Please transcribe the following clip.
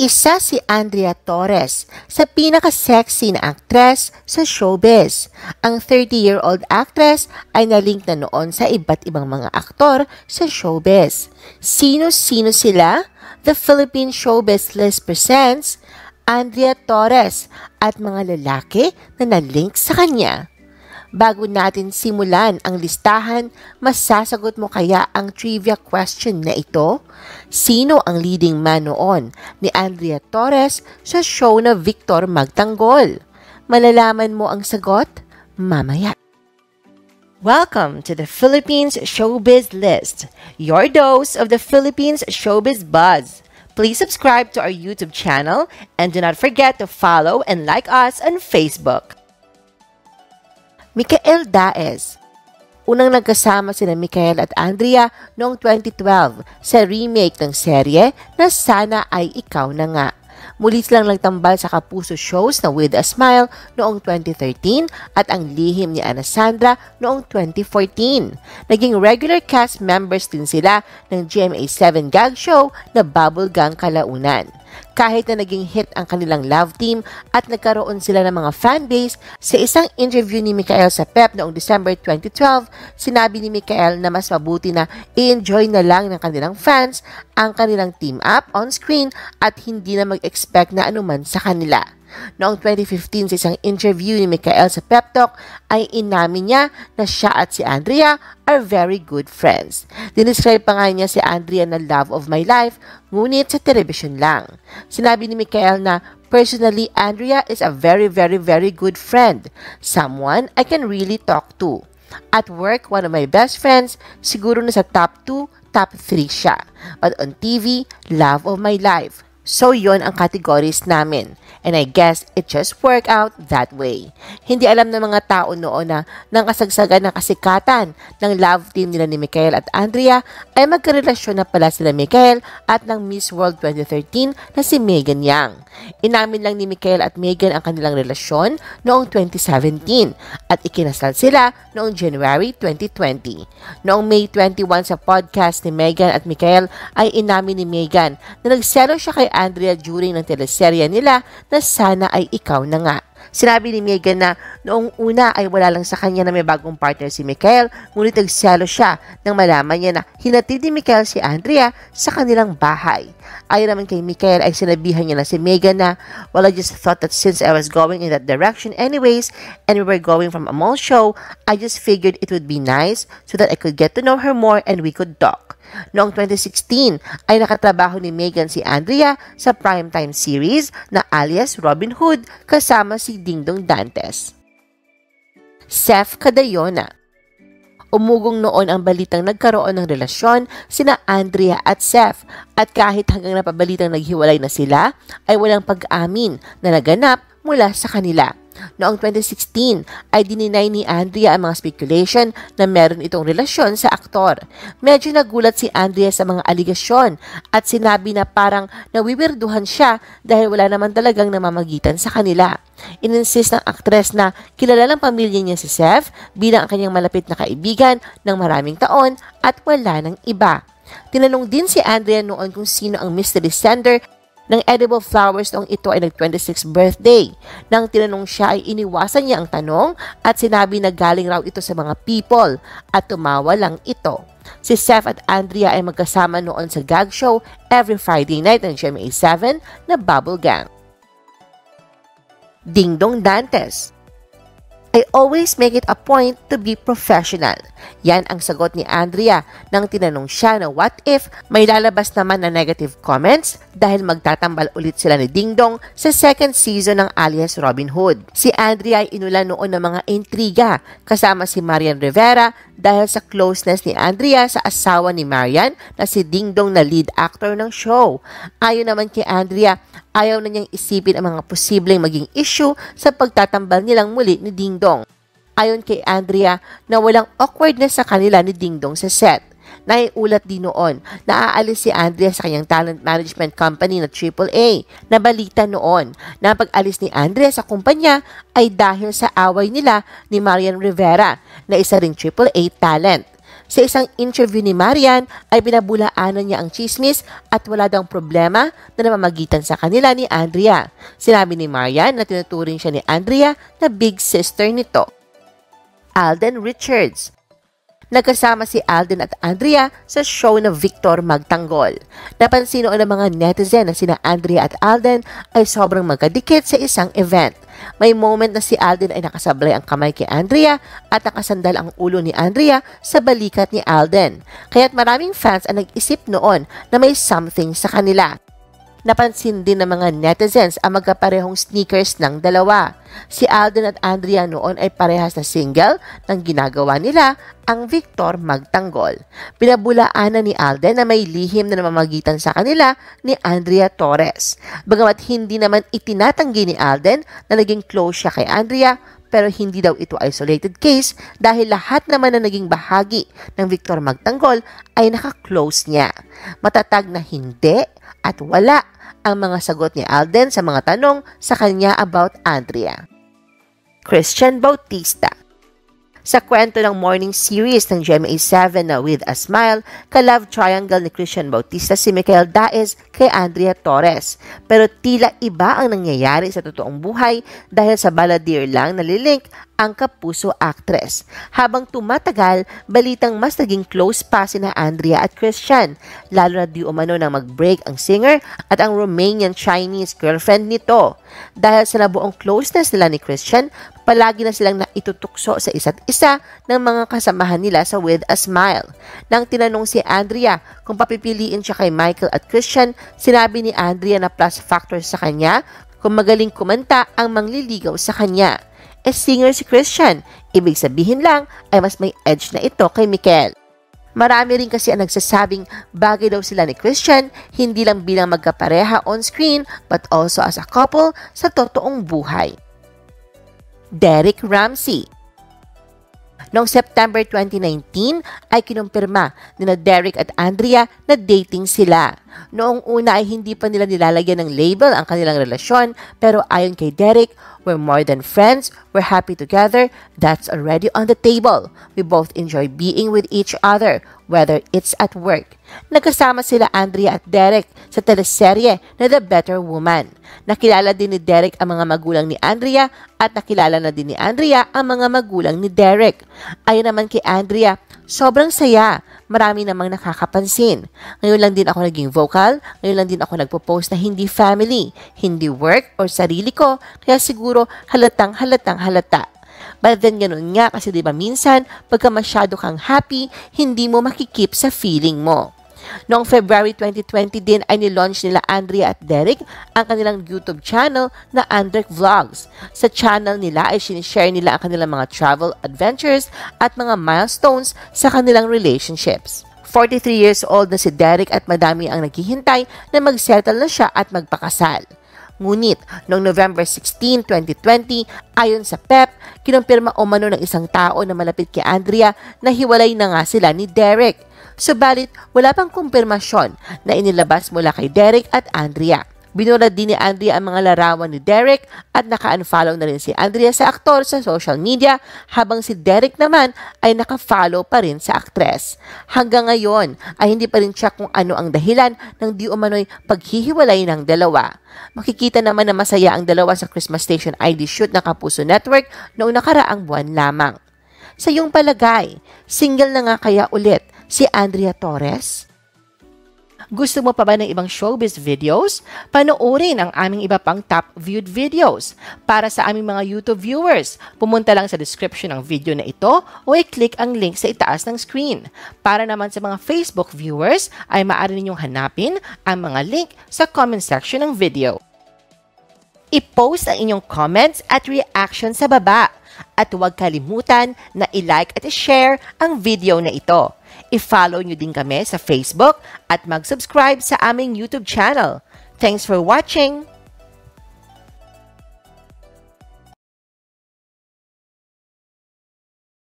Isa si Andrea Torres sa pinaka-sexy na actress sa showbiz. Ang 30-year-old actress ay nalink na noon sa iba't ibang mga aktor sa showbiz. Sino-sino sila? The Philippines Showbiz List presents Andrea Torres at mga lalaki na nalink sa kanya. Bago natin simulan ang listahan, masasagot mo kaya ang trivia question na ito? Sino ang leading man noon ni Andrea Torres sa show na Victor Magtanggol? Malalaman mo ang sagot mamaya. Welcome to the Philippines Showbiz List, your dose of the Philippines Showbiz Buzz. Please subscribe to our YouTube channel and do not forget to follow and like us on Facebook. Mikael Daez. Unang nagkasama sina Mikael at Andrea noong 2012 sa remake ng serye na Sana Ay Ikaw Na Nga. Muli silang nagtambal sa Kapuso shows na With A Smile noong 2013 at Ang Lihim ni Annasandra noong 2014. Naging regular cast members din sila ng GMA 7 gag show na Bubble Gang kalaunan. Kahit na naging hit ang kanilang love team at nagkaroon sila ng mga fanbase, sa isang interview ni Mikael sa PEP noong December 2012, sinabi ni Mikael na mas mabuti na i-enjoy na lang ng kanilang fans ang kanilang team up on screen at hindi na mag-expect na anuman sa kanila. Noong 2015, sa isang interview ni Mikael sa Pep Talk, ay inamin niya na siya at si Andrea are very good friends. Dinescribe pa nga niya si Andrea na love of my life, ngunit sa television lang. Sinabi ni Mikael na, personally, Andrea is a very good friend. Someone I can really talk to. At work, one of my best friends, siguro na sa top 2, top 3 siya. But on TV, love of my life. So, yon ang categories namin. And I guess it just worked out that way. Hindi alam ng mga tao noon na nang kasagsagan ng kasikatan ng love team nila ni Mikael at Andrea ay magkarelasyon na pala sila Mikael at ng Miss World 2013 na si Megan Young. Inamin lang ni Mikael at Megan ang kanilang relasyon noong 2017 at ikinasal sila noong January 2020. Noong May 21 sa podcast ni Megan at Mikael ay inamin ni Megan na nagselo siya kay Andrea during ng teleserya nila na Sana Ay Ikaw Na Nga. Sinabi ni Megan na noong una ay wala lang sa kanya na may bagong partner si Mikael, ngunit nagselo siya nang malaman niya na hinatid ni Mikael si Andrea sa kanilang bahay. Ayon naman kay Mikael ay sinabihan niya na si Megan na, well, I just thought that since I was going in that direction anyways and we were going from a mall show, I just figured it would be nice so that I could get to know her more and we could talk. Noong 2016 ay nakatrabaho ni Megan si Andrea sa primetime series na alias Robin Hood kasama si Dingdong Dantes. Chef Khadiyona. Umugong noon ang balitang nagkaroon ng relasyon sina Andrea at Chef at kahit hanggang napabalitang naghiwalay na sila ay walang pag-amin na naganap mula sa kanila. Noong 2016 ay dininay ni Andrea ang mga speculation na meron itong relasyon sa aktor. Medyo nagulat si Andrea sa mga aligasyon at sinabi na parang nawiwirduhan siya dahil wala naman talagang namamagitan sa kanila. Ininsist ng aktres na kilala ng pamilya niya si Chef bilang ang kanyang malapit na kaibigan ng maraming taon at wala ng iba. Tinanong din si Andrea noon kung sino ang mystery sender ng edible flowers noong ito ay nag-26th birthday. Nang tinanong siya ay iniwasan niya ang tanong at sinabi na galing raw ito sa mga people at tumawa lang ito. Si Chef at Andrea ay magkasama noon sa gag show every Friday night ng GMA 7 na Bubble Gang. Dingdong Dantes. I always make it a point to be professional. Yan ang sagot ni Andrea nang tinanong siya na what if may lalabas naman na negative comments dahil magtatambal ulit sila ni Dingdong sa second season ng alias Robin Hood. Si Andrea ay inulan noon ng mga intriga kasama si Marian Rivera dahil sa closeness ni Andrea sa asawa ni Marian na si Dingdong na lead actor ng show. Ayon naman kay Andrea, ayaw na niyang isipin ang mga posibleng maging issue sa pagtatambal nilang muli ni Dingdong. Ayon kay Andrea na walang awkwardness sa kanila ni Dingdong sa set. Naiulat din noon na aalis si Andrea sa kanyang talent management company na AAA. Nabalita noon na pag-alis ni Andrea sa kumpanya ay dahil sa away nila ni Marian Rivera na isa ring AAA talent. Sa isang interview ni Marian ay binabulaanan niya ang chismis at wala daw problema na namamagitan sa kanila ni Andrea. Sinabi ni Marian na tinuturing siya ni Andrea na big sister nito. Alden Richards. Nagkasama si Alden at Andrea sa show na Victor Magtanggol. Napansin noon ng mga netizen na sina Andrea at Alden ay sobrang magkadikit sa isang event. May moment na si Alden ay nakasablay ang kamay kay Andrea at nakasandal ang ulo ni Andrea sa balikat ni Alden. Kaya't maraming fans ang nag-isip noon na may something sa kanila. Napansin din ng mga netizens ang magkaparehong sneakers ng dalawa. Si Alden at Andrea noon ay parehas na single nang ginagawa nila ang Victor Magtanggol. Pinabulaanan ni Alden na may lihim na namamagitan sa kanila ni Andrea Torres. Bagamat hindi naman itinatanggi ni Alden na naging close siya kay Andrea, pero hindi daw ito isolated case dahil lahat naman na naging bahagi ng Victor Magtanggol ay naka-close niya. Matatag na hindi at wala ang mga sagot ni Alden sa mga tanong sa kanya about Andrea. Christian Bautista. Sa kwento ng morning series ng GMA 7 na With A Smile, ka-love triangle ni Christian Bautista si Mikael Daez kay Andrea Torres. Pero tila iba ang nangyayari sa totoong buhay dahil sa baladir lang nalilink ang Kapuso actress. Habang tumatagal, balitang mas naging close pa sina Andrea at Christian, lalo na di umano nang mag-break ang singer at ang Romanian-Chinese girlfriend nito. Dahil sa nabuong closeness nila ni Christian, palagi na silang naitutukso sa isa't isa ng mga kasamahan nila sa With A Smile. Nang tinanong si Andrea kung papipiliin siya kay Mikael at Christian, sinabi ni Andrea na plus factor sa kanya kung magaling kumanta ang mangliligaw sa kanya. E singer si Christian, ibig sabihin lang ay mas may edge na ito kay Mikael. Marami rin kasi ang nagsasabing bagay daw sila ni Christian, hindi lang bilang magkapareha on screen but also as a couple sa totoong buhay. Derek Ramsay. Noong September 2019 ay kinumpirma nina Derek at Andrea na dating sila. Noong una ay hindi pa nila nilalagyan ng label ang kanilang relasyon, pero ayon kay Derek, "We're more than friends, we're happy together, that's already on the table. We both enjoy being with each other, whether it's at work." Nagkasama sila Andrea at Derek sa teleserye na The Better Woman. Nakilala din ni Derek ang mga magulang ni Andrea at nakilala na din ni Andrea ang mga magulang ni Derek. Ayon naman kay Andrea, "Sobrang saya. Marami namang nakakapansin. Ngayon lang din ako naging vocal. Ngayon lang din ako nagpo-post na hindi family, hindi work or sarili ko. Kaya siguro halatang halata. But then ganun nga kasi diba minsan pagka masyado kang happy, hindi mo makikip sa feeling mo." Noong February 2020 din ay nilaunch nila Andrea at Derek ang kanilang YouTube channel na Andrek Vlogs. Sa channel nila ay sinishare nila ang kanilang mga travel adventures at mga milestones sa kanilang relationships. 43 years old na si Derek at madami ang naghihintay na magsettle na siya at magpakasal. Ngunit, noong November 16, 2020, ayon sa PEP, kinumpirma umano ng isang tao na malapit kay Andrea na hiwalay na nga sila ni Derek. Subalit, wala pang kumpirmasyon na inilabas mula kay Derek at Andrea. Binura din ni Andrea ang mga larawan ni Derek at naka-unfollow na rin si Andrea sa aktor sa social media, habang si Derek naman ay naka-follow pa rin sa aktres. Hanggang ngayon ay hindi pa rin siya kung ano ang dahilan ng di umano'y paghihiwalay ng dalawa. Makikita naman na masaya ang dalawa sa Christmas Station ID shoot ng Kapuso Network noong nakaraang buwan lamang. Sa iyong palagay, single na nga kaya ulit si Andrea Torres? Gusto mo pa ba ng ibang showbiz videos? Panoorin ang aming iba pang top viewed videos. Para sa aming mga YouTube viewers, pumunta lang sa description ng video na ito o i-click ang link sa itaas ng screen. Para naman sa mga Facebook viewers, ay maaari ninyong hanapin ang mga link sa comment section ng video. I-post ang inyong comments at reaction sa baba. At huwag kalimutan na i-like at i-share ang video na ito. I-follow nyo din kami sa Facebook at mag-subscribe sa aming YouTube channel. Thanks for watching!